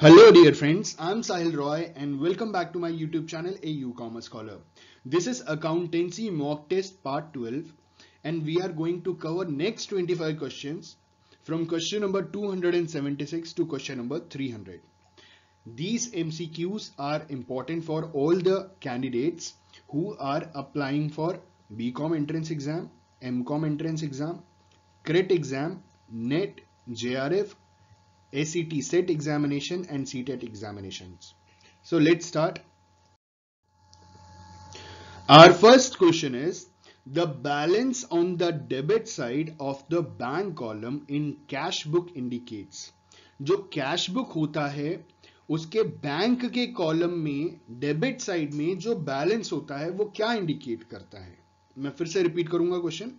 Hello dear friends, I'm Sahil Roy and welcome back to my YouTube channel AU Commerce Scholar. This is Accountancy Mock Test Part 12 and we are going to cover next 25 questions from question number 276 to question number 300. These MCQs are important for all the candidates who are applying for BCom entrance exam, MCom entrance exam, CRET exam, NET, JRF, SET examination and CTET examinations. So let's start. Our first question is the balance on the debit side of the bank column in cash book indicates. जो cash book होता है उसके bank के column में debit side में जो balance होता है वो क्या indicate करता है. मैं फिर से repeat करूंगा question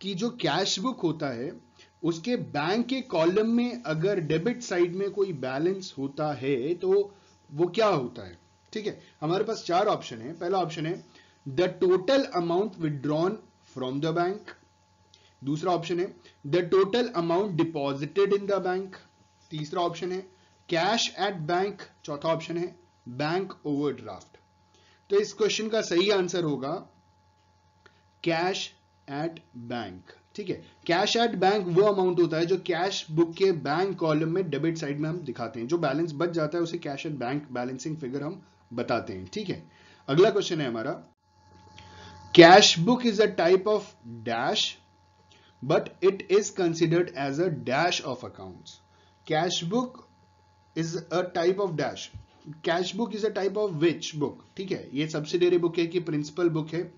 कि जो cash book होता है उसके बैंक के कॉलम में अगर डेबिट साइड में कोई बैलेंस होता है तो वो क्या होता है. ठीक है, हमारे पास चार ऑप्शन है. पहला ऑप्शन है the total amount withdrawn from the bank. दूसरा ऑप्शन है the total amount deposited in the bank. तीसरा ऑप्शन है कैश एट बैंक. चौथा ऑप्शन है बैंक ओवरड्राफ्ट. तो इस क्वेश्चन का सही आंसर होगा कैश एट बैंक. ठीक है, कैश एट बैंक वो अमाउंट होता है जो कैश बुक के बैंक कॉलम में डेबिट साइड में हम दिखाते हैं. जो बैलेंस बच जाता है उसे cash at bank balancing figure हम बताते हैं. ठीक है, अगला क्वेश्चन है हमारा cash book is a type of dash but it is considered as a dash of accounts. Cash book is a type of dash. Cash book is a type of which book. ठीक है, ये subsidiary book है कि principal book है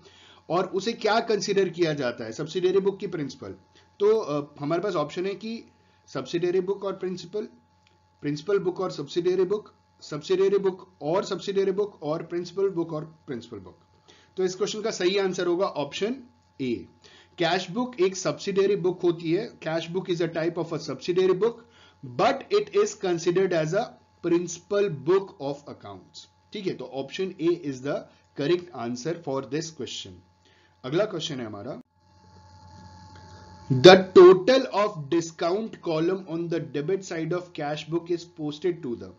और उसे क्या consider किया जाता है, सब्सिडियरी बुक की प्रिंसिपल. तो हमारे पास ऑप्शन है कि सब्सिडियरी बुक और प्रिंसिपल, प्रिंसिपल बुक और सब्सिडियरी बुक, सब्सिडियरी बुक और सब्सिडियरी बुक, और प्रिंसिपल बुक और प्रिंसिपल बुक. तो इस क्वेश्चन का सही आंसर होगा ऑप्शन ए. कैश बुक एक सब्सिडियरी बुक होती है. Cash book is a type of a subsidiary book but it is considered as a principal book of accounts. ठीक है, तो option A is the correct answer for this question. अगला question है हमारा the total of discount column on the debit side of cash book is posted to the.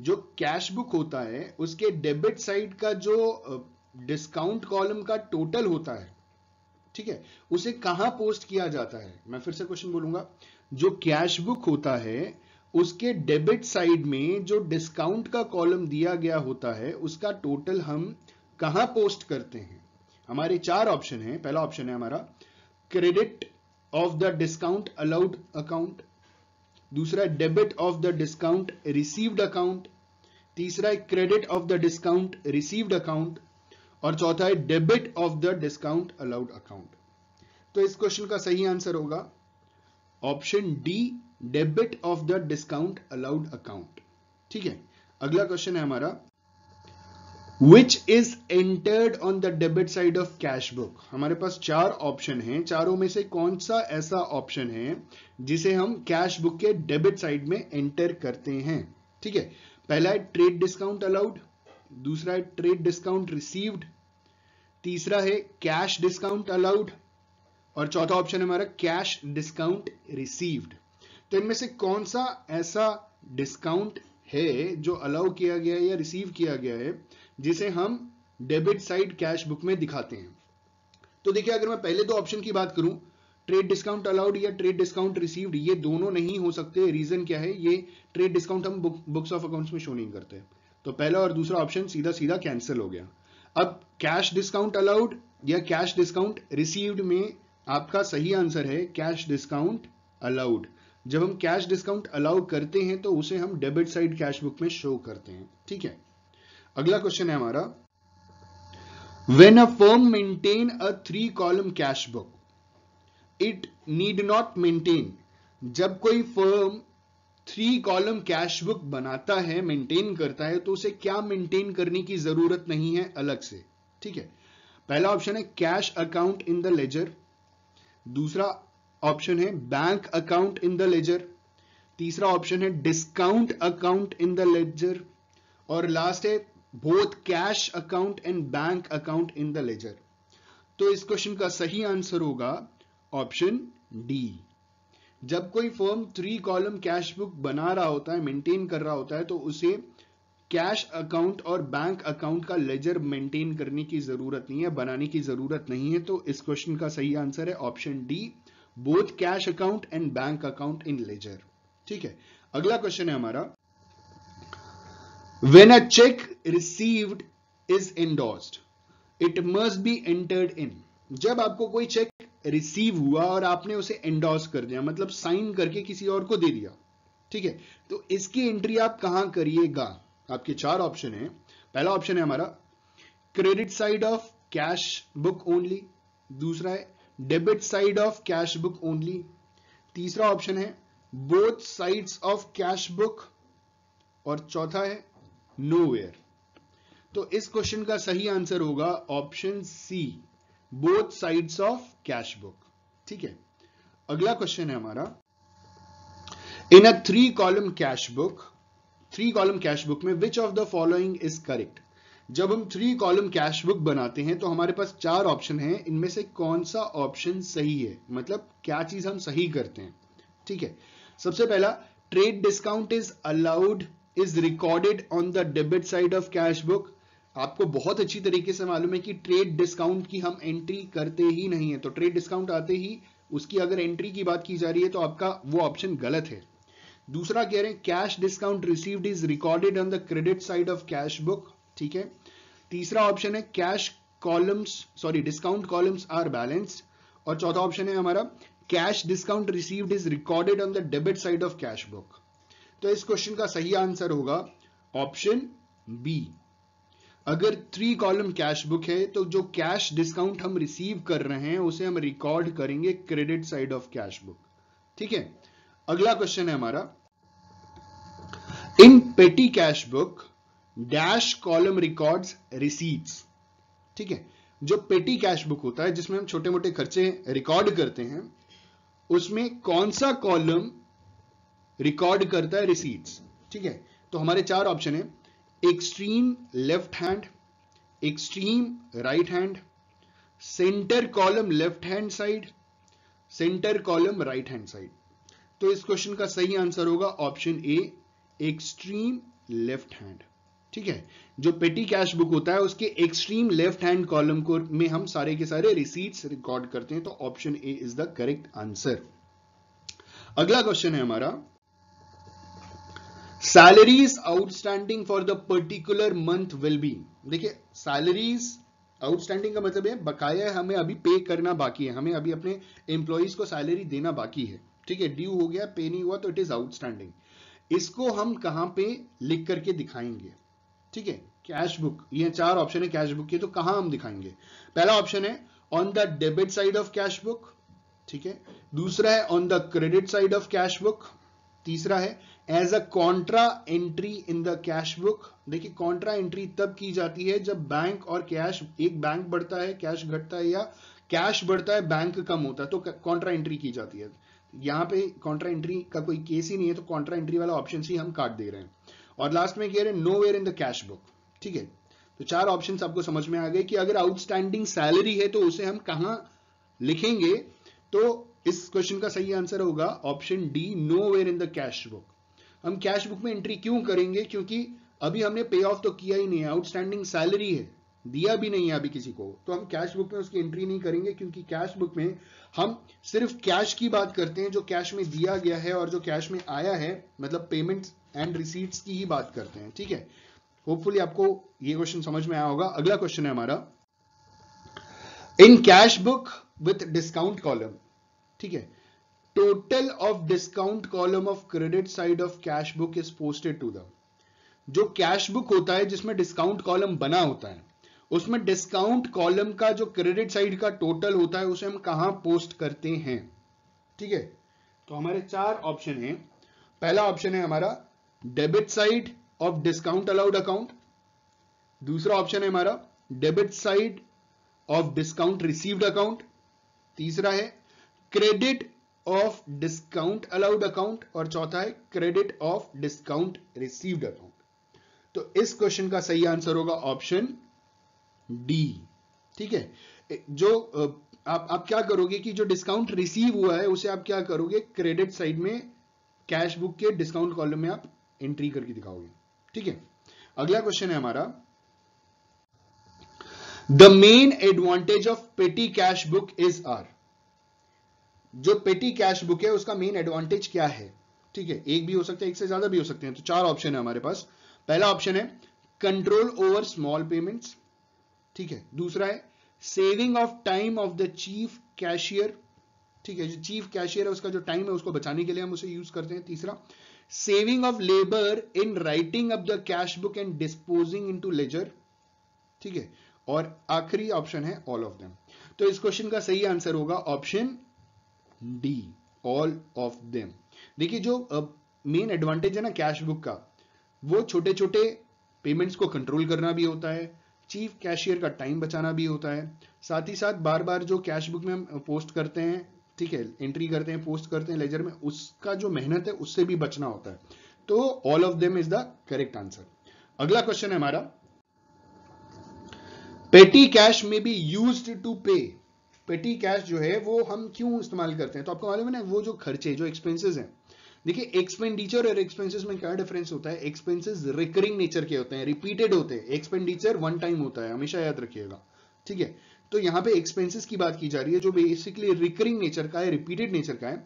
जो cash book होता है उसके डेबिट साइड का जो डिस्काउंट कॉलम का टोटल होता है, ठीक है, उसे कहां पोस्ट किया जाता है. मैं फिर से क्वेश्चन बोलूंगा. जो कैश बुक होता है उसके डेबिट साइड में जो डिस्काउंट का कॉलम दिया गया होता है उसका टोटल हम कहां पोस्ट करते हैं. हमारे चार ऑप्शन हैं. पहला ऑप्शन है हमारा credit of the discount allowed account. दूसरा debit of the discount received account. तीसरा है credit of the discount received account. और चौथा है debit of the discount allowed account. तो इस क्वेश्चन का सही आंसर होगा option D, debit of the discount allowed account. ठीक है, अगला क्वेश्चन है हमारा Which is entered on the debit side of cash book. हमारे पास चार ऑप्शन हैं. चारों में से कौन सा ऐसा ऑप्शन है जिसे हम कैश बुक के डेबिट साइड में एंटर करते हैं. ठीक है, पहला है ट्रेड डिस्काउंट अलाउड. दूसरा है ट्रेड डिस्काउंट रिसीव्ड. तीसरा है कैश डिस्काउंट अलाउड. और चौथा ऑप्शन है हमारा कैश डिस्काउंट रिसीव्ड. तो इनमें से कौन सा ऐसा डिस्काउंट है जो अलाउ किया गया है या रिसीव किया गया है जिसे हम डेबिट साइड कैश बुक में दिखाते हैं. तो देखिए, अगर मैं पहले दो ऑप्शन की बात करूं, ट्रेड डिस्काउंट अलाउड या ट्रेड डिस्काउंट रिसीव्ड, ये दोनों नहीं हो सकते. रीजन क्या है, ये ट्रेड डिस्काउंट हम बुक्स ऑफ अकाउंट्स में शो नहीं करते. तो पहला और दूसरा ऑप्शन सीधा सीधा कैंसिल हो गया. अब कैश डिस्काउंट अलाउड या कैश डिस्काउंट रिसीव्ड में आपका सही आंसर है कैश डिस्काउंट अलाउड. जब हम कैश डिस्काउंट अलाउ करते हैं तो उसे हम डेबिट साइड कैश बुक में शो करते हैं. ठीक है, अगला क्वेश्चन है हमारा When a firm maintain a 3-column cash book, it need not maintain. जब कोई फर्म 3-column कैश बुक बनाता है, मेंटेन करता है, तो उसे क्या मेंटेन करने की जरूरत नहीं है अलग से. ठीक है, पहला ऑप्शन है cash account in the ledger. दूसरा ऑप्शन है bank account in the ledger. तीसरा ऑप्शन है discount account in the ledger. और लास्ट है both cash account and bank account in the ledger. तो इस क्वेश्चन का सही आंसर होगा ऑप्शन डी, जब कोई फर्म 3 कॉलम कैश बुक बना रहा होता है, मेंटेन कर रहा होता है, तो उसे कैश अकाउंट और बैंक अकाउंट का लेजर मेंटेन करने की जरूरत नहीं है, बनाने की जरूरत नहीं है। तो इस क्वेश्चन का सही आंसर है option D, both cash account and bank account in ledger. ठीक है, अगला क्वेश्चन है हमारा, When a check received is endorsed, it must be entered in. जब आपको कोई चेक रिसीव हुआ और आपने उसे एंडोर्स कर दिया, मतलब साइन करके किसी और को दे दिया, ठीक है, तो इसकी एंट्री आप कहां करिएगा? आपके 4 ऑप्शन हैं। पहला ऑप्शन है हमारा credit side of cash book only, दूसरा है debit side of cash book only, तीसरा ऑप्शन है both sides of cash book, और चौथा है Nowhere. तो इस क्वेश्चन का सही आंसर होगा option C, both sides of cash book. ठीक है, अगला क्वेश्चन है हमारा, in a 3 column cash book में which of the following is correct. जब हम 3 कॉलम कैश बुक बनाते हैं तो हमारे पास 4 ऑप्शन हैं, इनमें से कौन सा ऑप्शन सही है, मतलब क्या चीज हम सही करते हैं। ठीक है, सबसे पहला, trade discount is allowed is recorded on the debit side of cash book। आपको बहुत अच्छी तरीके से मालूम है कि ट्रेड डिस्काउंट की हम एंट्री करते ही नहीं है, तो ट्रेड डिस्काउंट आते ही उसकी अगर एंट्री की बात की जा रही है तो आपका वो ऑप्शन गलत है। दूसरा कह रहे हैं cash discount received is recorded on the credit side of cash book, ठीक है। तीसरा ऑप्शन है डिस्काउंट कॉलम्स आर बैलेंस्ड, और चौथा ऑप्शन है हमारा cash discount received is recorded on the debit side of cash book. तो इस क्वेश्चन का सही आंसर होगा ऑप्शन बी। अगर 3 कॉलम कैश बुक है तो जो कैश डिस्काउंट हम रिसीव कर रहे हैं उसे हम रिकॉर्ड करेंगे credit side of cash book. ठीक है, अगला क्वेश्चन है हमारा, in petty cash book dash column records receipts. ठीक है, जो पेटी कैश बुक होता है जिसमें हम छोटे मोटे खर्चे रिकॉर्ड करते हैं, उसमें कौन सा कॉलम रिकॉर्ड करता है रिसीट्स। ठीक है, तो हमारे 4 ऑप्शन है, extreme left hand, extreme right hand, centre column left hand side, centre column right hand side. तो इस क्वेश्चन का सही आंसर होगा option A, extreme left hand. ठीक है, जो पेटी कैश बुक होता है उसके एक्सट्रीम लेफ्ट हैंड कॉलम को में हम सारे के सारे रिसीट्स रिकॉर्ड करते हैं, तो option A is the correct answer. अगला क्वेश्चन है हमारा, salaries outstanding for the particular month will be. देखिए, सैलरीज आउटस्टैंडिंग का मतलब है बकाया है, हमें अभी पे करना बाकी है, हमें अभी अपने एम्प्लॉइज को सैलरी देना बाकी है। ठीक है, ड्यू हो गया, पे नहीं हुआ, तो इट इज आउटस्टैंडिंग। इसको हम कहां पे लिख करके दिखाएंगे? ठीक है, कैश बुक, ये 4 ऑप्शन है कैश बुक के, तो कहां हम दिखाएंगे? पहला ऑप्शन है on the debit side of cash book, ठीक है, दूसरा है on the credit side of cash book, तीसरा है as a contra entry in the cash book. देखिए, कॉन्ट्रा एंट्री तब की जाती है जब बैंक और कैश, एक बैंक बढ़ता है कैश घटता है, या कैश बढ़ता है बैंक कम होता है, तो कॉन्ट्रा एंट्री की जाती है। यहां पे कॉन्ट्रा एंट्री का कोई केस ही नहीं है, तो कॉन्ट्रा एंट्री वाला ऑप्शन सी हम काट दे रहे हैं। और लास्ट में कह रहे हैं nowhere in the cash book. ठीक है, तो 4 ऑप्शन आपको समझ में आ गए कि अगर आउटस्टैंडिंग सैलरी है तो उसे हम कहां लिखेंगे। तो इस क्वेश्चन का सही आंसर होगा option D, nowhere in the cash book. हम कैश बुक में एंट्री क्यों करेंगे? क्योंकि अभी हमने पे ऑफ तो किया ही नहीं है, आउटस्टैंडिंग सैलरी है, दिया भी नहीं है अभी किसी को, तो हम कैश बुक में उसकी एंट्री नहीं करेंगे, क्योंकि कैश बुक में हम सिर्फ कैश की बात करते हैं, जो कैश में दिया गया है और जो कैश में आया है, मतलब पेमेंट एंड रिसीट्स की ही बात करते हैं। ठीक है, होपफुली आपको ये क्वेश्चन समझ में आया होगा। अगला क्वेश्चन है हमारा, in cash book with discount column, ठीक है, total of discount column of credit side of cash book is posted to the. जो कैश बुक होता है जिसमें डिस्काउंट कॉलम बना होता है, उसमें डिस्काउंट कॉलम का जो क्रेडिट साइड का टोटल होता है उसे हम कहां पोस्ट करते हैं? ठीक है, तो हमारे 4 ऑप्शन हैं। पहला ऑप्शन है हमारा debit side of discount allowed account, दूसरा ऑप्शन है हमारा debit side of discount received account, तीसरा है credit of discount allowed account, और चौथा है credit of discount received account. तो इस क्वेश्चन का सही आंसर होगा ऑप्शन डी। ठीक है, जो आप क्या करोगे कि जो डिस्काउंट रिसीव हुआ है उसे आप क्या करोगे, क्रेडिट साइड में कैश बुक के डिस्काउंट कॉलम में आप एंट्री करके दिखाओगे। ठीक है, अगला क्वेश्चन है हमारा, the main advantage of petty cash book is are. जो पेटी कैश बुक है उसका मेन एडवांटेज क्या है? ठीक है, एक भी हो सकता है, एक से ज्यादा भी हो सकते हैं। तो चार ऑप्शन है हमारे पास। पहला ऑप्शन है कंट्रोल ओवर स्मॉल पेमेंट्स, ठीक है। दूसरा है saving of time of the chief cashier, ठीक है, जो चीफ कैशियर है उसका जो टाइम है उसको बचाने के लिए हम उसे यूज करते हैं। तीसरा, saving of labour in writing up the cash book and disposing into ledger, ठीक है। और आखिरी ऑप्शन है ऑल ऑफ देम। तो इस क्वेश्चन का सही आंसर होगा option D, all of them. देखिए जो मेन एडवांटेज है ना कैश बुक का, वो छोटे छोटे पेमेंट्स को कंट्रोल करना भी होता है, चीफ कैशियर का टाइम बचाना भी होता है, साथ ही साथ बार बार जो कैश बुक में हम पोस्ट करते हैं, ठीक है, एंट्री करते हैं, पोस्ट करते हैं लेजर में, उसका जो मेहनत है उससे भी बचना होता है। तो all of them is the correct answer. अगला क्वेश्चन है हमारा, पेटी कैश में बी यूज्ड टू पे। पेटी कैश जो है वो हम क्यों इस्तेमाल करते हैं? तो आपको मालूम है ना, वो जो खर्चे, जो एक्सपेंसेस हैं, देखिए एक्सपेंडिचर और एक्सपेंसेस में क्या डिफरेंस होता है। एक्सपेंसेस रिकरिंग नेचर के होते हैं, रिपीटेड होते हैं, एक्सपेंडिचर वन टाइम होता है, हमेशा याद रखिएगा। ठीक है, तो यहाँ पे एक्सपेंसेस की बात की जा रही है जो बेसिकली रिकरिंग नेचर का है, रिपीटेड नेचर का है।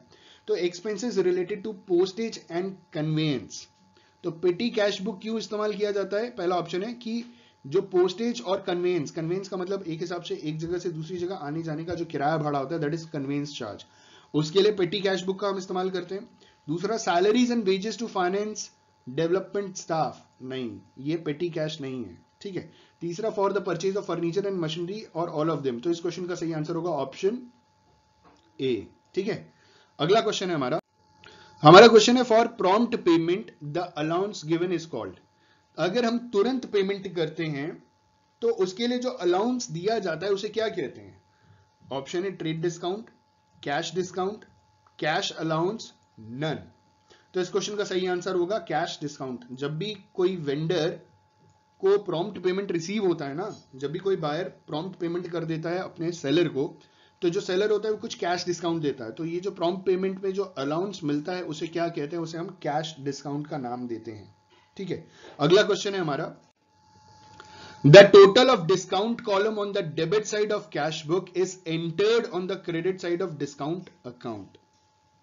तो expenses related to postage and conveyance. तो पेटी कैश बुक क्यों इस्तेमाल किया जाता है? पहला ऑप्शन है कि जो पोस्टेज और कन्वेयंस, कन्वेयंस का मतलब एक हिसाब से एक जगह से दूसरी जगह आने जाने का जो किराया भाड़ा होता है, दैट इज कन्वेयंस चार्ज, उसके लिए पेटी कैश बुक का हम इस्तेमाल करते हैं। दूसरा, salaries and wages to finance development staff, नहीं, ये पेटी कैश नहीं है, ठीक है। तीसरा, for the purchase of furniture and machinery, और ऑल ऑफ देम। तो इस क्वेश्चन का सही आंसर होगा ऑप्शन ए, ठीक है। अगला क्वेश्चन है हमारा, क्वेश्चन है for prompt payment the allowance given is called. अगर हम तुरंत पेमेंट करते हैं तो उसके लिए जो अलाउंस दिया जाता है उसे क्या कहते हैं? ऑप्शन है trade discount, cash allowance, none. तो इस क्वेश्चन का सही आंसर होगा कैश डिस्काउंट। जब भी कोई वेंडर को प्रॉम्प्ट पेमेंट रिसीव होता है ना, जब भी कोई बायर प्रॉम्प्ट पेमेंट कर देता है अपने सेलर को, तो जो सेलर होता है वो कुछ कैश डिस्काउंट देता है। तो ये जो प्रॉम्प्ट पेमेंट में जो अलाउंस मिलता है उसे क्या कहते हैं? उसे हम कैश डिस्काउंट का नाम देते हैं, ठीक है। अगला क्वेश्चन है हमारा, the total of discount column on the debit side of cash book is entered on the credit side of discount account,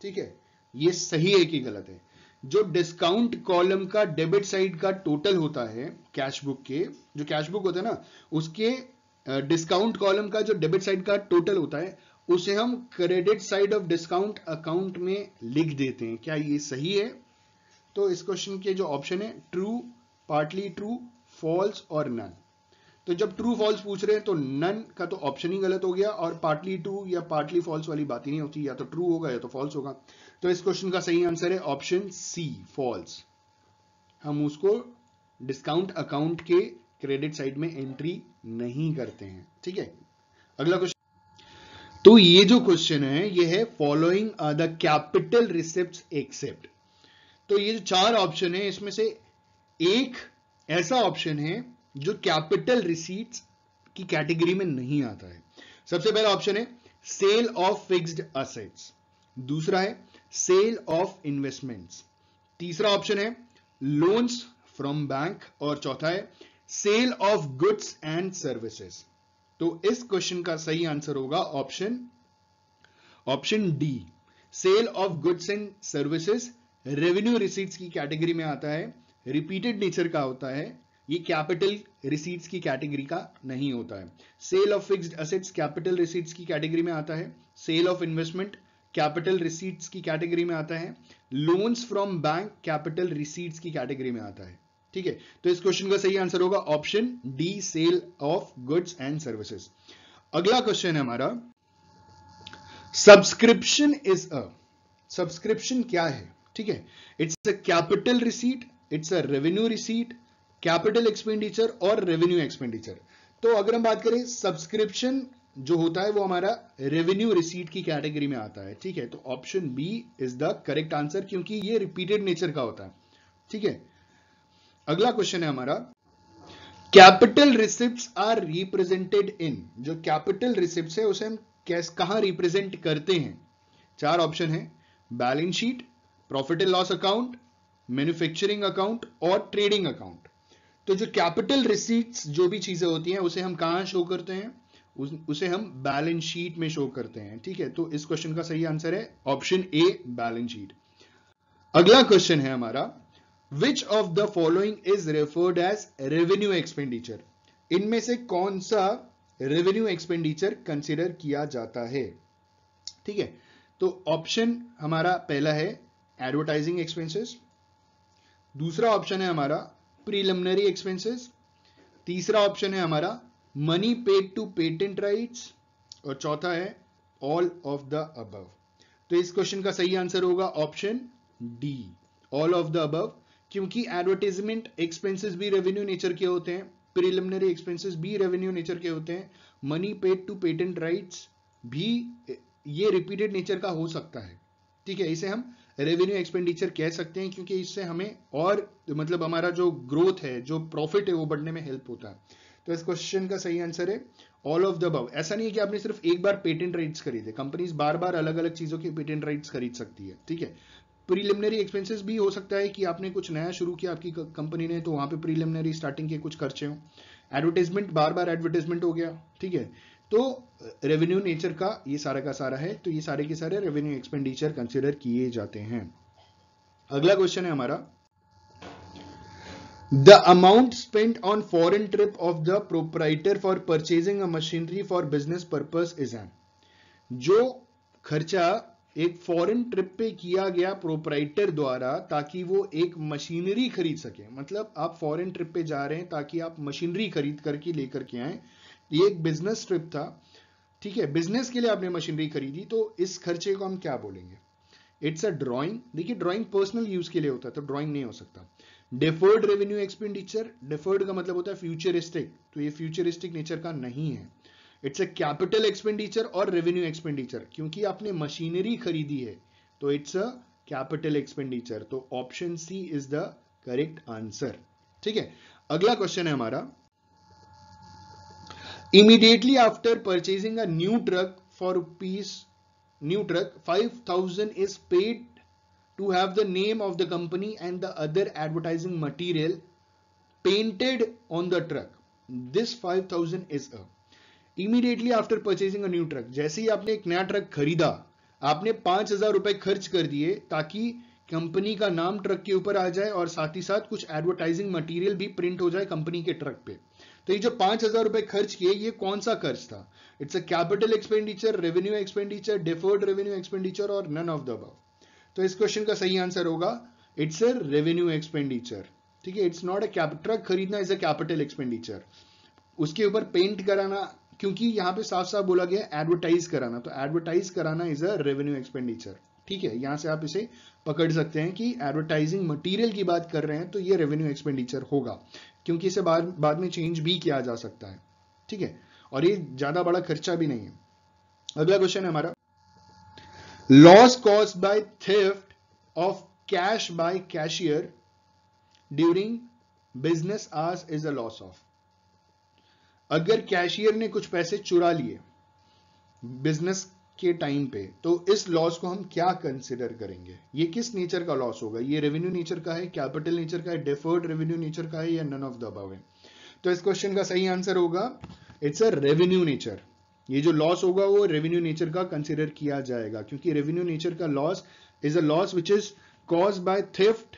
ठीक है। ये सही है कि गलत है? जो डिस्काउंट कॉलम का डेबिट साइड का टोटल होता है कैश बुक के, जो कैश बुक होता है ना उसके डिस्काउंट कॉलम का जो डेबिट साइड का टोटल होता है उसे हम credit side of discount account में लिख देते हैं। क्या ये सही है? तो इस क्वेश्चन के जो ऑप्शन है ट्रू, पार्टली ट्रू, फॉल्स और नन। तो जब ट्रू फॉल्स पूछ रहे हैं तो नन का तो ऑप्शन ही गलत हो गया, और पार्टली ट्रू या पार्टली फॉल्स वाली बात ही नहीं होती, या तो ट्रू होगा या तो फॉल्स होगा। तो इस क्वेश्चन का सही आंसर है ऑप्शन सी, फॉल्स। हम उसको डिस्काउंट अकाउंट के क्रेडिट साइड में एंट्री नहीं करते हैं, ठीक है। अगला क्वेश्चन, तो ये जो क्वेश्चन है ये है following the capital receipts except. तो ये जो चार ऑप्शन है इसमें से एक ऐसा ऑप्शन है जो कैपिटल रिसीट्स की कैटेगरी में नहीं आता है। सबसे पहला ऑप्शन है सेल ऑफ फिक्स्ड असेट्स, दूसरा है सेल ऑफ इन्वेस्टमेंट्स, तीसरा ऑप्शन है लोन्स फ्रॉम बैंक, और चौथा है sale of goods and services. तो इस क्वेश्चन का सही आंसर होगा option D, sale of goods and services revenue receipts की कैटेगरी में आता है, रिपीटेड नेचर का होता है, ये कैपिटल रिसीट्स की कैटेगरी का नहीं होता है। Sale of fixed assets capital receipts की कैटेगरी में आता है, sale of investment capital receipts की कैटेगरी में आता है, loans from bank capital receipts की कैटेगरी में आता है, ठीक है। तो इस क्वेश्चन का सही आंसर होगा option D, sale of goods and services. अगला क्वेश्चन है हमारा, सब्सक्रिप्शन इज अ। सब्सक्रिप्शन क्या है? ठीक है, it's a capital receipt, it's a revenue receipt, capital expenditure और रेवेन्यू एक्सपेंडिचर। तो अगर हम बात करें सब्सक्रिप्शन जो होता है वो हमारा रेवेन्यू रिसीट की कैटेगरी में आता है, ठीक है। तो option B is the correct answer, क्योंकि ये रिपीटेड नेचर का होता है, ठीक है। अगला क्वेश्चन है हमारा, capital receipts are represented in. जो कैपिटल रिसिप्ट्स है उसे हम कहाँ रिप्रेजेंट करते हैं। चार ऑप्शन है balance sheet, profit and loss account, manufacturing account और ट्रेडिंग अकाउंट। तो जो कैपिटल रिसीट्स जो भी चीजें होती हैं उसे हम कहाँ शो करते हैं, उसे हम बैलेंस शीट में शो करते हैं। ठीक है, तो इस क्वेश्चन का सही आंसर है ऑप्शन ए बैलेंस शीट। अगला क्वेश्चन है हमारा, which of the following is referred as revenue expenditure. इनमें से कौन सा रेवेन्यू एक्सपेंडिचर कंसिडर किया जाता है। ठीक है, तो ऑप्शन हमारा पहला है एडवर्टाइजिंग एक्सपेंसेस, दूसरा ऑप्शन है हमारा प्रीलिमिनरी एक्सपेंसेस, तीसरा ऑप्शन है हमारा money paid to patent rights और चौथा है ऑल ऑफ द अबव। तो इस क्वेश्चन का सही आंसर होगा option D all of the above, क्योंकि एडवर्टाइजमेंट एक्सपेंसेस भी रेवेन्यू नेचर के होते हैं, प्रीलिमिनरी एक्सपेंसेस भी रेवेन्यू नेचर के होते हैं, money paid to patent rights भी ये रिपीटेड नेचर का हो सकता है। ठीक है, इसे हम रेवेन्यू एक्सपेंडिचर कह सकते हैं क्योंकि इससे हमें और मतलब हमारा जो ग्रोथ है, जो प्रॉफिट है वो बढ़ने में हेल्प होता है। तो इस क्वेश्चन का सही आंसर है ऑल ऑफ द अबव। ऐसा नहीं है कि आपने सिर्फ एक बार पेटेंट राइट्स खरीदे, कंपनीज बार बार अलग अलग चीजों की पेटेंट राइट्स खरीद सकती है। ठीक है, प्रीलिमिनरी एक्सपेंसेस भी हो सकता है कि आपने कुछ नया शुरू किया आपकी कंपनी ने, तो वहां पे प्रीलिमिनरी स्टार्टिंग के कुछ खर्चे हो, एडवर्टाइजमेंट बार बार एडवर्टाइजमेंट हो गया। ठीक है, तो रेवेन्यू नेचर का सारा है, तो ये सारे के सारे रेवेन्यू एक्सपेंडिचर कंसिडर किए जाते हैं। अगला क्वेश्चन है हमारा, the amount spent on foreign trip of the proprietor for purchasing a machinery for business purpose is an. जो खर्चा एक फॉरेन ट्रिप पे किया गया प्रोपराइटर द्वारा ताकि वो एक मशीनरी खरीद सके, मतलब आप फॉरेन ट्रिप पे जा रहे हैं ताकि आप मशीनरी खरीद करके लेकर के आए, ये एक बिजनेस ट्रिप था। ठीक है, बिजनेस के लिए आपने मशीनरी खरीदी, तो इस खर्चे को हम क्या बोलेंगे। इट्स अ ड्रॉइंग, देखिए ड्रॉइंग पर्सनल यूज के लिए होता है तो ड्रॉइंग नहीं हो सकता। डिफर्ड रेवेन्यू एक्सपेंडिचर, डिफर्ड का मतलब होता है फ्यूचरिस्टिक, तो ये फ्यूचरिस्टिक नेचर का नहीं है। इट्स अ कैपिटल एक्सपेंडिचर और रेवेन्यू एक्सपेंडिचर, क्योंकि आपने मशीनरी खरीदी है तो इट्स अ कैपिटल एक्सपेंडिचर, तो option C is the correct answer. ठीक है, अगला क्वेश्चन है हमारा, immediately after purchasing a new truck for rupees new truck 5,000 is paid to have the name of the company and the other advertising material painted on the truck. This 5,000 is a immediately after purchasing a new truck. जैसे ही आपने एक नया truck खरीदा, आपने 5,000 रुपए खर्च कर दिए ताकि कंपनी का नाम ट्रक के ऊपर आ जाए और साथ ही साथ कुछ एडवर्टाइजिंग मटेरियल भी प्रिंट हो जाए कंपनी के ट्रक पे। तो ये जो 5,000 रुपए खर्च किए, ये कौन सा खर्च था। It's a capital expenditure, revenue expenditure, deferred revenue expenditure और नन ऑफ द अबव। तो इस क्वेश्चन का सही आंसर होगा इट्स अ रेवेन्यू एक्सपेंडिचर। ठीक है, it's not a capital, truck खरीदना इज अ कैपिटल एक्सपेंडिचर, उसके ऊपर पेंट कराना, क्योंकि यहाँ पे साफ साफ बोला गया एडवर्टाइज कराना, तो एडवर्टाइज कराना इज अ रेवेन्यू एक्सपेंडिचर। ठीक है, यहाँ से आप इसे पकड़ सकते हैं कि एडवर्टाइजिंग मटीरियल की बात कर रहे हैं तो ये रेवेन्यू एक्सपेंडिचर होगा, क्योंकि इसे बाद में चेंज भी किया जा सकता है। ठीक है, और ये ज्यादा बड़ा खर्चा भी नहीं है। अगला क्वेश्चन है हमारा, loss caused by theft of cash by cashier during business hours is a loss of। अगर कैशियर ने कुछ पैसे चुरा लिए बिजनेस के टाइम पे, तो इस लॉस को हम क्या कंसिडर करेंगे, ये किस नेचर का लॉस होगा। ये रेवेन्यू नेचर का है, कैपिटल नेचर का है, डिफर्ड रेवेन्यू नेचर का है या नन ऑफ द अबव है। तो इस क्वेश्चन का सही आंसर होगा इट्स अ रेवेन्यू नेचर। ये जो लॉस होगा वो रेवेन्यू नेचर का कंसिडर किया जाएगा, क्योंकि रेवेन्यू नेचर का loss is a loss which is cause by theft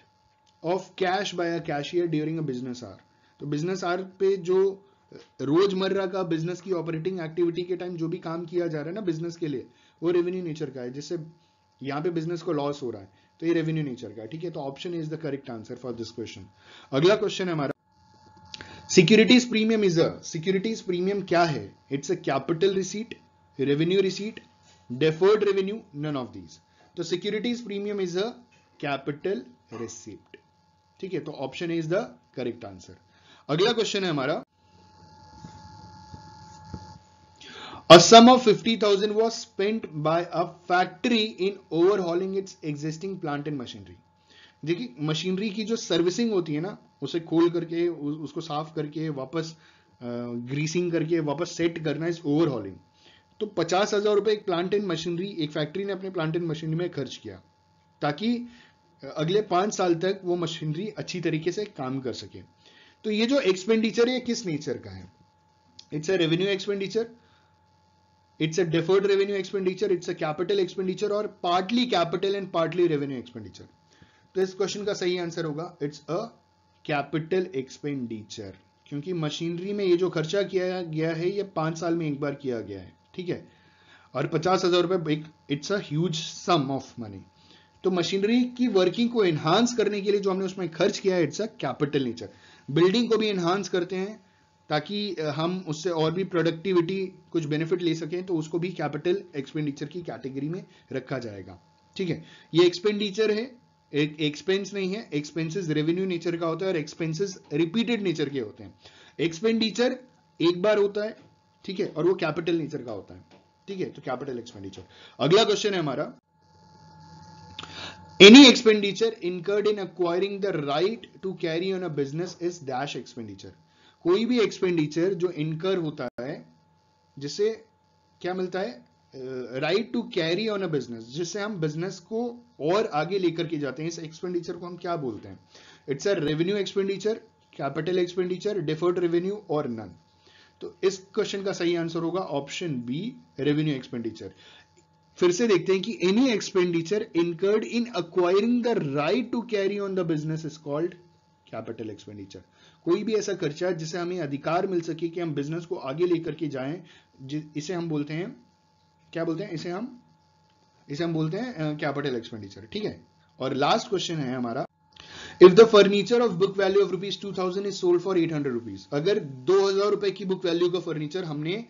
of cash by a cashier during a business hour. तो बिजनेस आवर पे जो रोजमर्रा का बिजनेस की ऑपरेटिंग एक्टिविटी के टाइम जो भी काम किया जा रहा है ना बिजनेस के लिए, वो रेवेन्यू नेचर का है, जिससे यहाँ पे बिजनेस को लॉस हो रहा है, तो ये रेवेन्यू नेचर का है। ठीक है, तो option is the correct answer for this question. अगला क्वेश्चन है हमारा, securities premium is a. Securities premium क्या है, it's a capital receipt, revenue receipt, deferred revenue, none of these. तो securities premium is a capital receipt. ठीक है, तो option is the correct answer. अगला क्वेश्चन है हमारा, a sum of 50,000 was spent by a factory in overhauling its existing plant and machinery. देखिए machinery की जो सर्विसिंग होती है ना, उसे खोल करके उसको साफ करके वापस ग्रीसिंग करके वापस सेट करना इज ओवरहॉलिंग। तो 50,000 रुपये एक प्लांट एंड मशीनरी, एक फैक्ट्री ने अपने प्लांट एंड मशीनरी में खर्च किया ताकि अगले 5 साल तक वो मशीनरी अच्छी तरीके से काम कर सके। तो ये जो एक्सपेंडिचर है किस नेचर का है? It's a revenue expenditure, it's a deferred revenue expenditure, it's a capital expenditure और partly capital and partly revenue expenditure. तो इस क्वेश्चन का सही आंसर होगा इट्स अ कैपिटल एक्सपेंडिचर, क्योंकि मशीनरी में ये जो खर्चा किया गया है ये 5 साल में एक बार किया गया है, ठीक है। और 50,000 रुपये it's a huge sum of money. तो मशीनरी की वर्किंग को एनहांस करने के लिए जो हमने उसमें खर्च किया है it's a capital nature. Building को भी एनहांस करते हैं ताकि हम उससे और भी प्रोडक्टिविटी कुछ बेनिफिट ले सकें, तो उसको भी कैपिटल एक्सपेंडिचर की कैटेगरी में रखा जाएगा, ठीक है। ये एक्सपेंडिचर है, एक एक्सपेंस नहीं है। एक्सपेंसेस रेवेन्यू नेचर का होता है और एक्सपेंसेस रिपीटेड नेचर के होते हैं। एक्सपेंडिचर एक बार होता है, ठीक है, और वो कैपिटल नेचर का होता है, ठीक है। तो कैपिटल एक्सपेंडिचर। अगला क्वेश्चन है हमारा, any expenditure incurred in acquiring the right to carry on a business is dash expenditure. कोई भी एक्सपेंडिचर जो इनकर होता है जिससे क्या मिलता है, right to carry on a business, जिससे हम बिजनेस को और आगे लेकर के जाते हैं, इस एक्सपेंडिचर को हम क्या बोलते हैं? It's a revenue expenditure, capital expenditure, deferred revenue और नन। तो इस क्वेश्चन का सही आंसर होगा ऑप्शन बी, रेवेन्यू एक्सपेंडिचर। फिर से देखते हैं कि any expenditure incurred in acquiring the right to carry on the business is called capital expenditure. कोई भी ऐसा खर्चा जिससे हमें अधिकार मिल सके कि हम बिजनेस को आगे लेकर के जाएं, इसे हम बोलते हैं, क्या बोलते हैं, इसे हम बोलते हैं कैपिटल एक्सपेंडिचर, ठीक है। और लास्ट क्वेश्चन है हमारा, if the furniture of book value of rupees 2000 is sold for 800 rupees. अगर 2000 रुपए की बुक वैल्यू का फर्नीचर हमने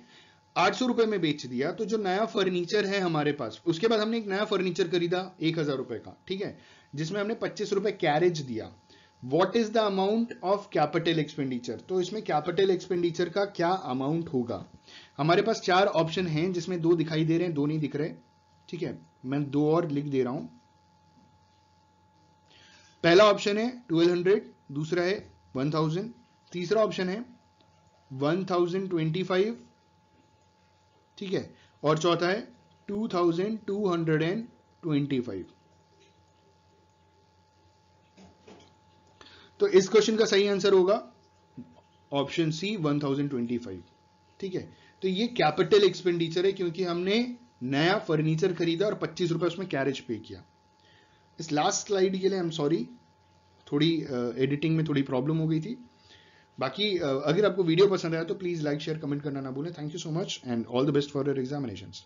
800 रुपए में बेच दिया, तो जो नया फर्नीचर है हमारे पास, उसके बाद हमने एक नया फर्नीचर खरीदा 1000 रुपए का, ठीक है, जिसमें हमने 25 रुपए कैरेज दिया। What is the amount of capital expenditure? तो इसमें कैपिटल एक्सपेंडिचर का क्या अमाउंट होगा? हमारे पास 4 ऑप्शन हैं, जिसमें 2 दिखाई दे रहे हैं, 2 नहीं दिख रहे, ठीक है। मैं 2 और लिख दे रहा हूं। पहला ऑप्शन है 1200, दूसरा है 1000, तीसरा ऑप्शन है 1025, ठीक है, और चौथा है 2225। तो इस क्वेश्चन का सही आंसर होगा ऑप्शन सी, 1025, ठीक है। तो ये कैपिटल एक्सपेंडिचर है क्योंकि हमने नया फर्नीचर खरीदा और 25 रुपए उसमें कैरेज पे किया। इस लास्ट स्लाइड के लिए आई एम सॉरी, थोड़ी एडिटिंग में थोड़ी प्रॉब्लम हो गई थी। बाकी अगर आपको वीडियो पसंद आया तो प्लीज लाइक शेयर कमेंट करना ना भूलें। Thank you so much and all the best for your examinations.